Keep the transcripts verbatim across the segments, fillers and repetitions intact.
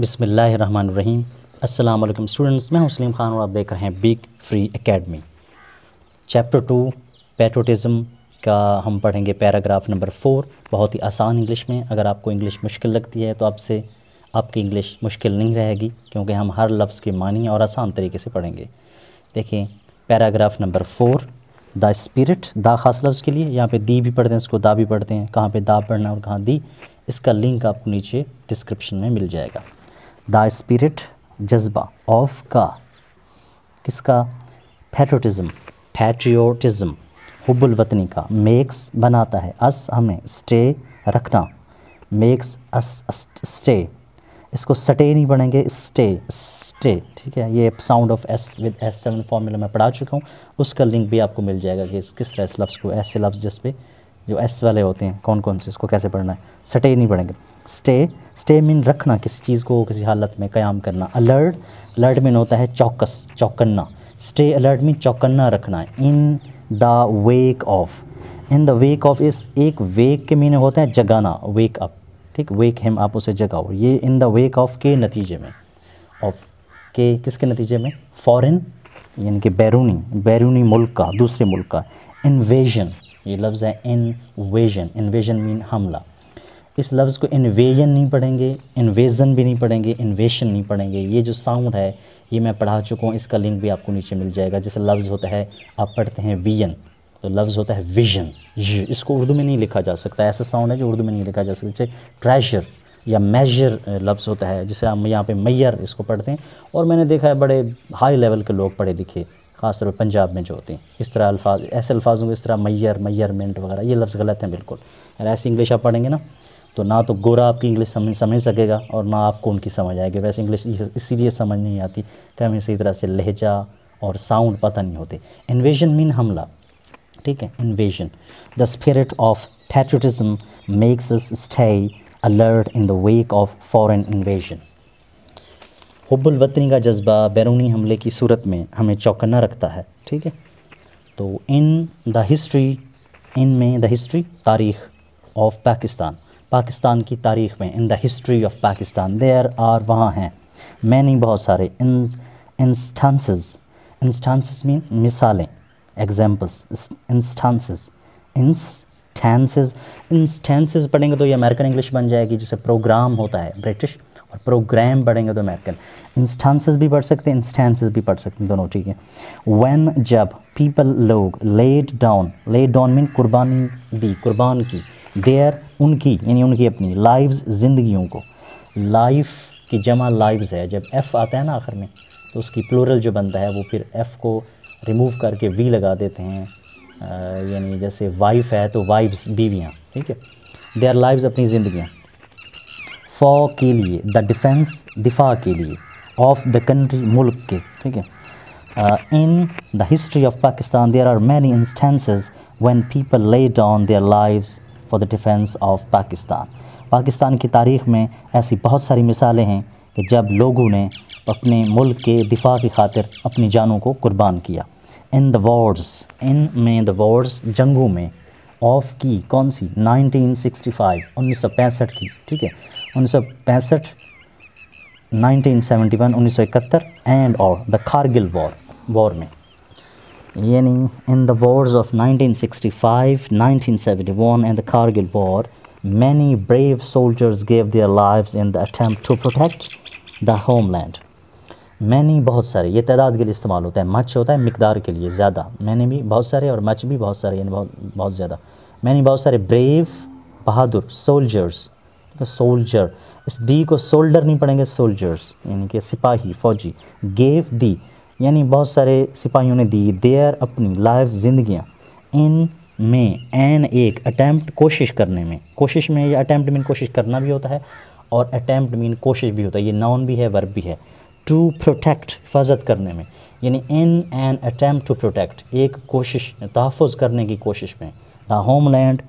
बिस्मिल्लाहिर्रहमानिर्रहीम। अस्सलाम वालेकुम स्टूडेंट्स, मैं हूं सलीम खान और आप देख रहे हैं big free academy. Chapter two patriotism का हम पढ़ेंगे पैराग्राफ नंबर फोर। बहुत ही आसान इंग्लिश में। अगर आपको इंग्लिश मुश्किल लगती है तो आपसे आपकी इंग्लिश मुश्किल नहीं रहेगी, क्योंकि हम हर लफ्ज़ की मानी और आसान तरीके से पढ़ेंगे। देखें paragraph number four, the spirit. दा खास लफ्ज़ के लिए यहाँ पे दी भी पढ़ते हैं, इसको दा भी पढ़ते हैं। कहाँ पे दा पढ़ना और कहाँ दी, इसका लिंक आपको नीचे डिस्क्रिप्शन में मिल जाएगा। द स्पिरिट, जज्बा। ऑफ का, किसका? Patriotism, patriotism. हुब्बुल वतनी का, मेक्स बनाता है अस, हमें, स्टे रखना, मेक्स अस स्टे। इसको सटे नहीं पढ़ेंगे, स्टे स्टे, ठीक है। ये sound of S with S seven formula मैं पढ़ा चुका हूँ, उसका लिंक भी आपको मिल जाएगा कि किस तरह इस लफ्स को, ऐसे लफ्ज़ जिस पे जो एस वाले होते हैं कौन कौन से, इसको कैसे पढ़ना है। सटे नहीं पढ़ेंगे। स्टे, स्टे मीन रखना, किसी चीज़ को किसी हालत में क़याम करना। अलर्ट, अलर्ट मीन होता है चौकस, चौकन्ना। स्टे अलर्ट मीन चौकन्ना रखना है। In the wake of, in the wake of इस, एक वेक के मीन होता है जगाना, वेक अप, ठीक। वेक हिम, आप उसे जगाओ। ये इन द वेक ऑफ के नतीजे में, ऑफ के किसके नतीजे में, फॉरेन यानी कि बैरूनी, बैरूनी मुल्क का, दूसरे मुल्क का। इन्वेजन, ये लफ्ज़ है इन्वेजन, इन्वेजन मीन हमला। इस लफ्ज़ को इन्वेजन नहीं पढ़ेंगे, इन्वेजन भी नहीं पढ़ेंगे, इन्वेशन नहीं पढ़ेंगे। ये जो साउंड है ये मैं पढ़ा चुका हूँ, इसका लिंक भी आपको नीचे मिल जाएगा। जैसे लफ्ज़ होता है, आप पढ़ते हैं वियन, तो लफ्ज़ होता है विजन। इसको उर्दू में नहीं लिखा जा सकता, ऐसा साउंड है जो उर्दू में नहीं लिखा जा सकता। जैसे ट्रेजर या मेजर लफ्ज़ होता है, जिसे हम यहाँ पे मैयर इसको पढ़ते हैं। और मैंने देखा है बड़े हाई लेवल के लोग पढ़े लिखे, ख़ासतौर पर पंजाब में जो होते हैं, इस तरह अल्फाज, ऐसे अल्फाजों को इस तरह मैयर, मैयरमेंट वगैरह, ये लफ्ज़ गलत हैं बिल्कुल। अगर ऐसी इंग्लिश आप पढ़ेंगे ना, तो ना तो गोरा आपकी इंग्लिश समझ समझ सकेगा और ना आपको उनकी समझ आएगी। वैसे इंग्लिश इसीलिए समझ नहीं आती कि हमें इसी तरह से लहजा और साउंड पता नहीं होते। इन्वेजन मीन हमला, ठीक है, invasion. The spirit of patriotism makes us stay alert in the wake of foreign invasion. हुब्बुल वतनी का जज्बा बैरूनी हमले की सूरत में हमें चौकन्ना रखता है, ठीक है। तो इन द हिस्ट्री, इन में द हिस्ट्री तारीख़ ऑफ पाकिस्तान, पाकिस्तान की तारीख़ में। In the history of Pakistan, there are वहाँ हैं, मैनी बहुत सारे, इंस्टांसेस, इंस्टांसेस मीन मिसालें, एग्जाम्पल्स, इंस्टांसेस, इंस्टांसेस, इंस्टांसेस पढ़ेंगे तो ये अमेरिकन इंग्लिश बन जाएगी। जैसे प्रोग्राम होता है ब्रिटिश, और प्रोग्राम पढ़ेंगे तो अमेरिकन। इंस्टांसेस भी पढ़ सकते हैं, इंस्टांसेस भी पढ़ सकते हैं, दोनों ठीक है। व्हेन, जब, पीपल लोग, laid down, laid down mean कुर्बानी दी, कुर्बान की, देयर उनकी, यानी उनकी अपनी, लाइव्स जिंदगियों को, लाइफ की जमा लाइव्स है। जब एफ़ आता है ना आखिर में, तो उसकी प्लूरल जो बनता है वो फिर एफ़ को रिमूव करके वी लगा देते हैं, यानी जैसे वाइफ है तो वाइव्स, बीवियाँ, ठीक है। देयर लाइव्स अपनी ज़िंदगियाँ, फॉर के लिए, द डिफेंस दिफा के लिए, ऑफ द कंट्री मुल्क के, ठीक है। In the history of Pakistan there are many instances when people lay down their lives for the defence of Pakistan. Pakistan की तारीख़ में ऐसी बहुत सारी मिसालें हैं कि जब लोगों ने अपने मुल्क के दिफा की खातिर अपनी जानों को कुर्बान किया। इन द वॉर्स, इन में द वॉर्स जंगों में, ऑफ की कौन सी, नाइनटीन सिक्सटी फाइव, उन्नीस सौ पैंसठ की, ठीक है, उन्नीस सौ पैंसठ, नाइनटीन सेवेंटी वन, उन्नीस सौ इकहत्तर, एंड और द कारगिल वॉर, वॉर में। यानी in the wars of nineteen sixty five, nineteen seventy one and the Kargil war, many brave soldiers gave their lives in the attempt to protect the homeland. Many बहुत सारे, ये तादाद के लिए इस्तेमाल होता है, मच होता है मिकदार के लिए, ज़्यादा। मैनी भी बहुत सारे और मच भी बहुत सारे, यानी बहुत बहुत ज़्यादा। मैनी बहुत सारे, ब्रेव बहादुर, सोल्जर्स, सोल्जर, इस डी को सोल्डर नहीं पढ़ेंगे, सोल्जर्स यानी कि सिपाही, फौजी। गेव दी, यानी बहुत सारे सिपाहियों ने दी, देयर अपनी, लाइफ जिंदगियाँ। इन में, एन एक, अटैम्प्ट कोशिश करने में, कोशिश में, या अटैम्प्ट मीन कोशिश करना भी होता है और अटैम्प्ट मीन कोशिश भी होता है, ये नाउन भी है वर्ब भी है। टू प्रोटेक्ट, हिफाजत करने में, यानी in an attempt to protect, एक कोशिश, तहफ़्फ़ुज़ करने की कोशिश में, द होमलैंड,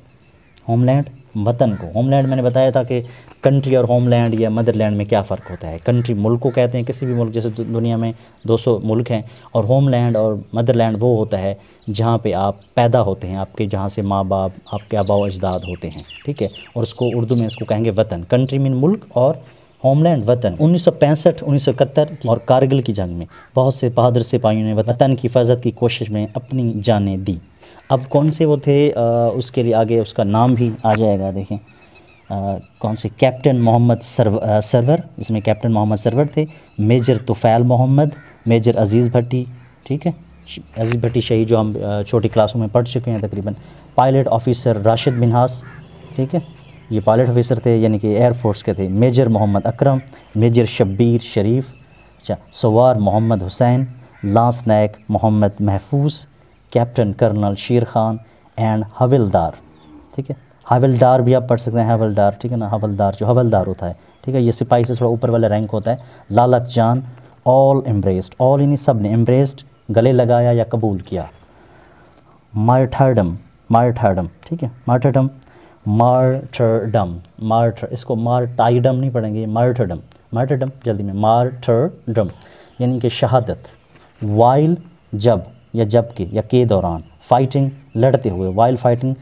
होमलैंड वतन को। होमलैंड मैंने बताया था कि कंट्री और होमलैंड या मदरलैंड में क्या फ़र्क होता है। कंट्री मुल्क को कहते हैं, किसी भी मुल्क, जैसे दुनिया में दो सौ मुल्क हैं, और होमलैंड और मदरलैंड वो होता है जहाँ पे आप पैदा होते हैं, आपके जहाँ से माँ बाप, आपके आबाओ अजदाद होते हैं, ठीक है। और उसको उर्दू में इसको कहेंगे वतन। कंट्री मीन मुल्क और होमलैंड वतन उन्नीस सौ पैंसठ, उन्नीस सौ इकहत्तर और कारगिल की जंग में बहुत से बहादुर सिपाहियों ने वतन की हिफाजत की कोशिश में अपनी जानें दी। अब कौन से वो थे आ, उसके लिए आगे उसका नाम भी आ जाएगा। देखें आ, कौन से, कैप्टन मोहम्मद सरवर, इसमें कैप्टन मोहम्मद सरवर थे, मेजर तुफैल मोहम्मद, मेजर अजीज़ भट्टी, ठीक है, अजीज़ भट्टी शहीद जो हम छोटी क्लासों में पढ़ चुके हैं तकरीबन। पायलट ऑफिसर राशिद मिन्हास, ठीक है, ये पायलट ऑफिसर थे यानी कि एयरफोर्स के थे। मेजर मोहम्मद अकरम, मेजर शबीर शरीफ, अच्छा, सवार Mohammad Hussain, lance Nayak Mohammad Mahfuz, captain colonel Sher Khan and हवलदार, ठीक है, हवलदार भी आप पढ़ सकते हैं, हवलदार, ठीक है ना, हवलदार जो हवलदार होता है, ठीक है, ये सिपाही से थोड़ा ऊपर वाला रैंक होता है। लालक जान, ऑल एम्ब्रेस्ड, ऑल इन्हीं सब ने, एम्ब्रेस्ड गले लगाया या कबूल किया। मार्टर्डम, मार्टर्डम, ठीक है, मार्टर्डम, मार्टर्डम, मार्ट, इसको मार्टाइडम नहीं पढ़ेंगे, मार्टर्डम, मार्टर्डम जल्दी में, मार्टर्डम यानी कि शहादत। वाइल जब या जब के या के दौरान, फाइटिंग लड़ते हुए, वाइल फाइटिंग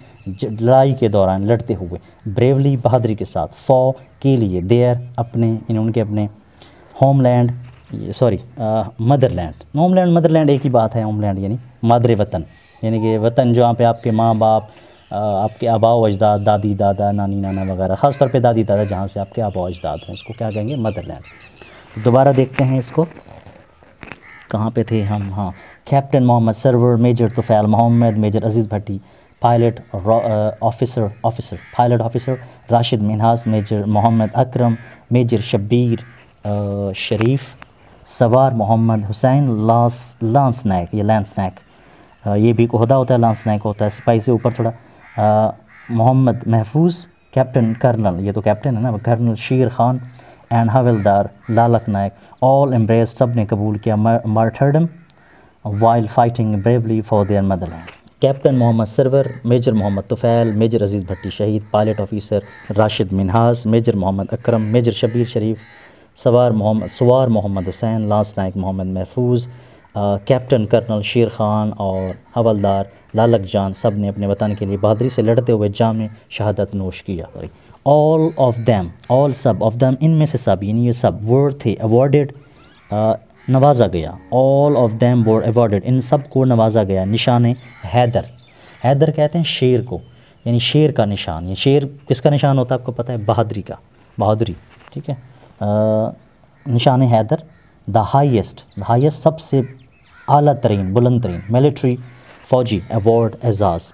लड़ाई के दौरान लड़ते हुए, ब्रेवली बहादुरी के साथ, फॉ के लिए, देयर अपने, इन उनके अपने, homeland sorry motherland, homeland motherland एक ही बात है, होमलैंड यानी मादरे वतन, यानी कि वतन जो यहाँ पे आपके माँ बाप, आपके आबा अजदाद, दादी दादा, नानी नाना वगैरह, ख़ास तौर पे दादी दादा जहाँ से आपके आबा अजदाद हैं, इसको क्या कहेंगे, मदरलैंड। दोबारा देखते हैं इसको, कहाँ पे थे हम, हाँ, captain Mohammad Sarwar, major Tufail Mohammad, major Aziz Bhatti, pilot officer officer pilot officer Rashid Minhas, major Mohammad Akram, major Shabbir Sharif, सवार मोहम्मद हुसैन, लांस लांस नायक, ये लैंस नायक, ये भी कोहदा होता है, लांस नायक होता है, सिपाही से ऊपर थोड़ा, मोहम्मद महफूज, कैप्टन कर्नल, ये तो कैप्टन है ना, कर्नल शेर खान एंड हवलदार लालक नायक। ऑल एम्ब्रेस सब ने कबूल किया। Martyrdom, while fighting bravely for their motherland. Captain Mohammad Sarwar, major Mohammad Tufail, major Aziz Bhatti शहीद, pilot officer Rashid Minhas, major Mohammad Akram, major Shabbir Sharif, सवार मोहम्मद सवार मोहम्मद हुसैन, लांस नायक मोहम्मद महफूज, कैप्टन कर्नल शेर खान और हवलदार लालक जान सब ने अपने वतन के लिए बहादुरी से लड़ते हुए जाम शहादत नोश किया। ऑल ऑफ दैम, ऑल सब, ऑफ दैम इनमें से सब, यानी ये सब वर्ड थे, अवॉर्डेड नवाजा गया, all of them were awarded, इन सब को नवाजा गया निशान हैदर। हैदर कहते हैं शेर को, यानी शेर का निशान, ये शेर किसका निशान होता है आपको पता है, बहादुरी का, बहादुरी, ठीक है, uh, Nishan Haider. The highest, the highest सबसे आला तरीन, बुलंद तरीन, मिलिट्री फ़ौजी अवार्ड एजाज़,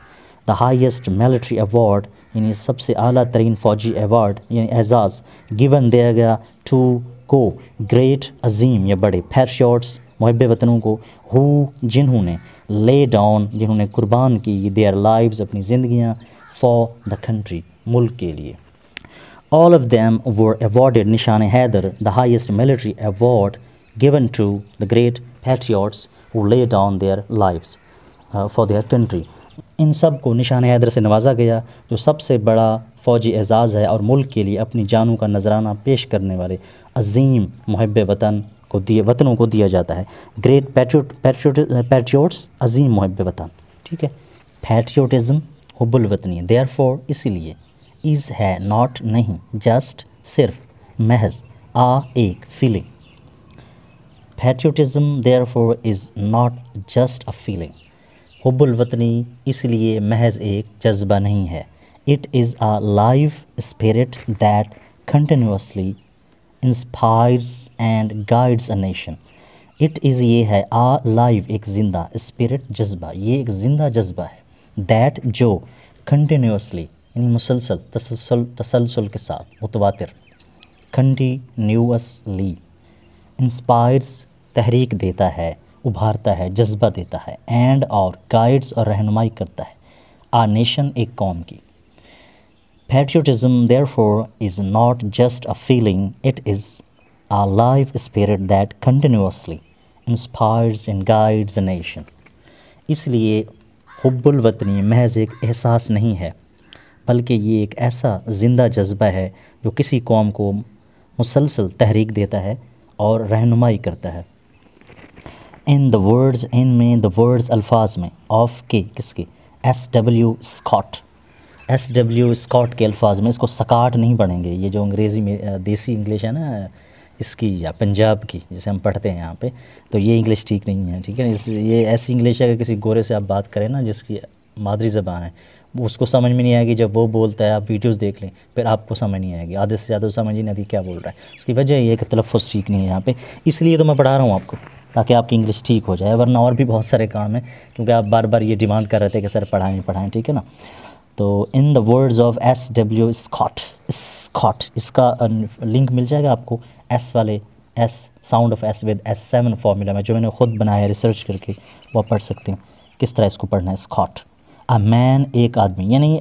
द हाईएस्ट मिलिट्री अवार्ड यानी सबसे आला तरीन फ़ौजी अवार्ड यानी एजाज़, गिवन दिया गया टू को ग्रेट, अजीम या बड़े, पैट्रियट्स मुहब्ब वतनों को, हु जिन्होंने, ले डाउन जिन्होंने कुर्बान की, देयर लाइव्स अपनी ज़िंदगियाँ, फॉर द कंट्री मुल्क के लिए। All of them were awarded Nishan Haider the highest military award given to the great patriots who lay down their lives uh, for their country। इन सब को निशान हैदर से नवाजा गया जो सबसे बड़ा फ़ौजी एजाज़ है और मुल्क के लिए अपनी जानों का नजराना पेश करने वाले अजीम मुहब्ब वतन को दिए वतनों को दिया जाता है। ग्रेट पैट्रियट पैट्रियट पैट्रियट्स अजीम मुहब्ब वतन, ठीक है। पैट्रियटिज़म हुब्बुल वतनी, देयरफॉर इसीलिए, इज़ है नॉट नहीं, जस्ट सिर्फ, महज आ एक feeling. Patriotism therefore is not just a feeling, हुब्बुल वतनी इसलिए महज एक जज्बा नहीं है। It is a live spirit that continuously inspires and guides a nation. It is ये है, आ लाइव एक ज़िंदा, स्पिरिट जज्बा, ये एक ज़िंदा जज्बा है, दैट जो कंटिन्यूसली यानी मुसलसल, तसलसल तसलसल के साथ, मुतवातिर, कंटिन्यूसली इंस्पायर्स तहरीक देता है, उभारता है, जज्बा देता है, एंड और गाइड्स और रहनुमाई करता है आ नेशन एक कौम की। Patriotism therefore is not just a feeling, it is a live spirit that continuously inspires and guides a nation. इसलिए हुब्बुल वतनी महज एक एहसास नहीं है बल्कि ये एक ऐसा जिंदा जज्बा है जो किसी कौम को मुसलसल तहरीक देता है और रहनुमाई करता है। इन द वर्ड्स, इन में, द वर्ड्स अल्फाज में, ऑफ के किसके, S W Scott, S W Scott के अल्फाज में, इसको सकाट नहीं पढ़ेंगे, ये जो अंग्रेज़ी में देसी इंग्लिश है ना इसकी या पंजाब की जिसे हम पढ़ते हैं यहाँ पे, तो ये इंग्लिश ठीक नहीं है, ठीक है। इस ये ऐसी इंग्लिश है कि किसी गोरे से आप बात करें ना जिसकी मादरी ज़बान है, उसको समझ में नहीं आएगी। जब वो बोलता है आप वीडियोस देख लें फिर आपको समझ नहीं आएगी, आधे से ज़्यादा समझ ही नहीं आती क्या बोल रहा है। उसकी वजह ये है कि तलफ़ुज़ ठीक नहीं है यहाँ पे, इसलिए तो मैं पढ़ा रहा हूँ आपको ताकि आपकी इंग्लिश ठीक हो जाए, वरना और भी बहुत सारे काम हैं क्योंकि आप बार बार ये डिमांड कर रहे थे कि सर पढ़ाएँ पढ़ाएँ, ठीक है ना। तो in the words of S W Scott, Scott इसका लिंक मिल जाएगा आपको एस वाले S sound of S with S seven formula में जो मैंने ख़ुद बनाया रिसर्च करके, वो पढ़ सकते हैं किस तरह इसको पढ़ना है। स्कॉट अ मैन एक आदमी, यानी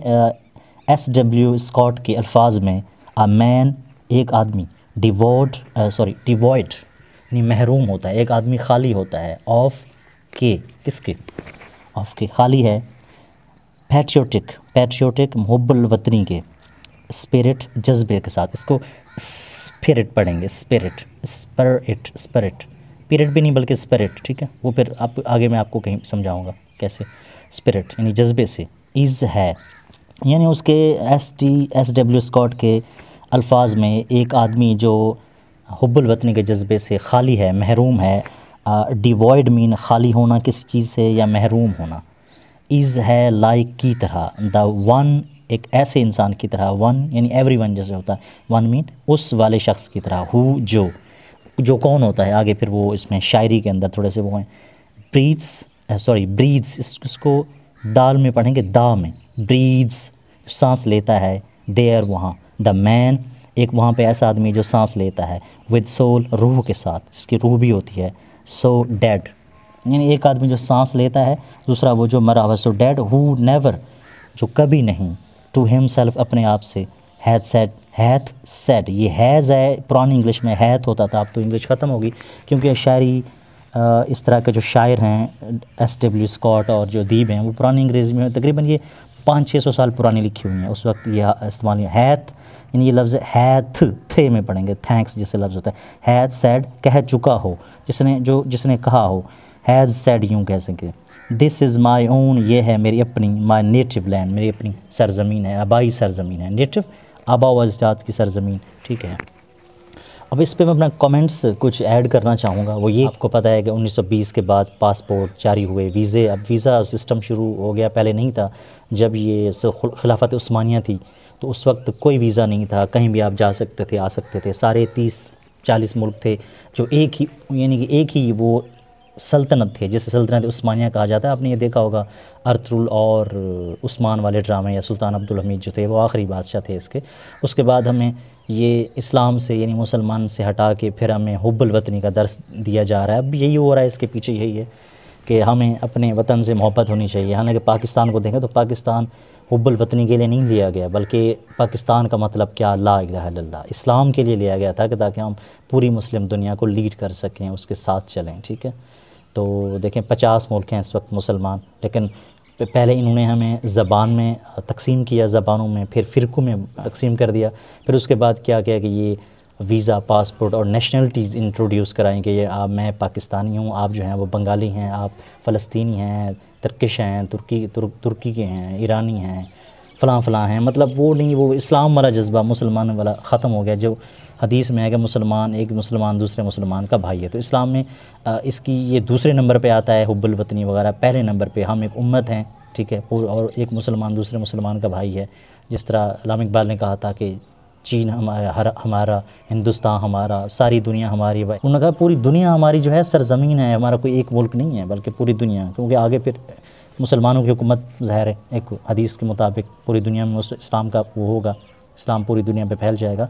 एस डब्ल्यू स्कॉट के अल्फाज में अ मैन एक आदमी, डिवोट सॉरी डिवॉइड यानी महरूम होता है, एक आदमी खाली होता है, ऑफ के किसके, ऑफ के खाली है, पैट्रियोटिक पैट्रियोटिक मुहब्बुल वतनी के, स्पिरिट जज्बे के साथ, इसको स्पिरिट पढ़ेंगे, स्पिरिट स्पिरिट स्पिरिट पीरियड भी नहीं बल्कि स्पिरिट, ठीक है। वो फिर आप आगे मैं आपको कहीं समझाऊंगा कैसे। स्पिरिट यानी जज्बे से, इज़ है यानी उसके S T S W Scott के अल्फाज में एक आदमी जो हुब्बुल वतनी के जज्बे से खाली है, महरूम है, डिवॉइड मीन खाली होना किसी चीज़ से या महरूम होना। इज़ है लाइक की तरह, द वन एक ऐसे इंसान की तरह, वन यानी एवरीवन जैसे होता है, वन मीन उस वाले शख्स की तरह, हु जो, जो कौन होता है आगे फिर वो इसमें शायरी के अंदर थोड़े से वो हैं। ब्रीड्स सॉरी ब्रीड्स इस, इसको दाल में पढ़ेंगे, दा में ब्रीड्स सांस लेता है, देयर वहाँ, द मैन एक वहाँ पे ऐसा आदमी जो सांस लेता है, विद सोल रूह के साथ, इसकी रूह भी होती है, सो डेड यानी एक आदमी जो सांस लेता है, दूसरा वो जो मरा हुआ, सो डेड, हु नेवर जो कभी नहीं, टू हिम सेल्फ अपने आप से, हैथ सेड हैथ सेड ये हैज़ है, पुरानी इंग्लिश में हैथ होता था, अब तो इंग्लिश ख़त्म होगी क्योंकि शायरी इस तरह के जो शायर हैं एस डब्ल्यू स्कॉट और जो दीब हैं वो पुरानी अंग्रेज़ी में तकरीबन ये पाँच छः सौ साल पुरानी लिखी हुई हैं, उस वक्त यह इस्तेमाल हुआ। हैथ यानी ये लफ्ज़ हैथ थे में पढ़ेंगे, थैंक्स जैसे लफ्ज़ होता है, हैथ सेड कह चुका हो, जिसने जो जिसने कहा हो, हैज़ सेड यूँ कह सकें। दिस इज़ माई ओन ये है मेरी अपनी, माई नेटिव लैंड मेरी अपनी सरजमीन है, आबाई सरजमीन है, नेटिव आबा व अजदाद की सरजमीन, ठीक है। अब इस पे मैं अपना कमेंट्स कुछ ऐड करना चाहूँगा, वो ये आपको पता है कि उन्नीस सौ बीस के बाद पासपोर्ट जारी हुए, वीज़े, अब वीज़ा सिस्टम शुरू हो गया, पहले नहीं था, जब ये खिलाफत उस्मानिया थी तो उस वक्त कोई वीज़ा नहीं था, कहीं भी आप जा सकते थे आ सकते थे, सारे तीस चालीस मुल्क थे जो एक ही यानी कि एक ही वो सल्तनत थे जिसे सल्तनत उस्मानिया कहा जाता है। आपने ये देखा होगा अर्तुल और उस्मान वाले ड्रामे, या सुल्तान अब्दुल हमीद जो थे वो आखिरी बादशाह थे इसके, उसके बाद हमें ये इस्लाम से यानी मुसलमान से हटा के फिर हमें हुब्बुल वतनी का दर्स दिया जा रहा है। अब यही हो रहा है, इसके पीछे यही है कि हमें अपने वतन से मोहब्बत होनी चाहिए। हालांकि पाकिस्तान को देखें तो पाकिस्तान हुब्बुल वतनी के लिए नहीं लिया गया, बल्कि पाकिस्तान का मतलब क्या, ला इलाहा इल्लल्लाह, इस्लाम के लिए लिया गया था कि ताकि हम पूरी मुस्लिम दुनिया को लीड कर सकें, उसके साथ चलें, ठीक है। तो देखें पचास मुल्क हैं इस वक्त मुसलमान, लेकिन पहले इन्होंने हमें ज़बान में तकसीम किया, ज़बानों में, फिर फ़िरक़ों में तकसीम कर दिया, फिर उसके बाद क्या किया कि ये वीज़ा, पासपोर्ट और नेशनलिटीज़ इंट्रोड्यूस कराएँ कि ये आप, मैं पाकिस्तानी हूँ, आप जो हैं वो बंगाली हैं, आप फ़लस्तीनी हैं, तुर्किश हैं, तुर्की तुर, तुर्की के हैं, ईरानी हैं, फ़लाँ फ़लाँ हैं, मतलब वो नहीं, वो इस्लाम वाला जज्बा मुसलमान वाला ख़त्म हो गया। जो हदीस में है कि मुसलमान एक मुसलमान दूसरे मुसलमान का भाई है, तो इस्लाम में इसकी ये दूसरे नंबर पे आता है, हुब्बुल वतनी वगैरह पहले नंबर पे, हम एक उम्मत हैं, ठीक है, और एक मुसलमान दूसरे मुसलमान का भाई है। जिस तरह इलाम इकबाल ने कहा था कि चीन हमारा, हमारा हिंदुस्तान हमारा, सारी दुनिया हमारी, उन्होंने कहा पूरी दुनिया हमारी जो है सरजमीन है, हमारा कोई एक मुल्क नहीं है बल्कि पूरी दुनिया, क्योंकि आगे फिर मुसलमानों की हुकूमत ज़ाहिर है एक हदीस के मुताबिक पूरी दुनिया में इस्लाम का वो होगा, इस्लाम पूरी दुनिया पर फैल जाएगा।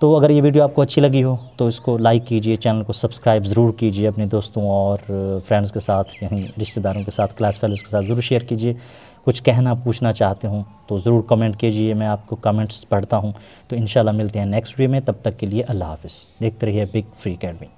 तो अगर ये वीडियो आपको अच्छी लगी हो तो इसको लाइक कीजिए, चैनल को सब्सक्राइब ज़रूर कीजिए, अपने दोस्तों और फ्रेंड्स के साथ यानी रिश्तेदारों के साथ, क्लास फेलोज़ के साथ ज़रूर शेयर कीजिए। कुछ कहना पूछना चाहते हो तो ज़रूर कमेंट कीजिए, मैं आपको कमेंट्स पढ़ता हूँ। तो इंशाल्लाह मिलते हैं नेक्स्ट वीडियो में, तब तक के लिए अल्लाह हाफ़िज़। देखते रहिए बिग फ्री अकेडमी।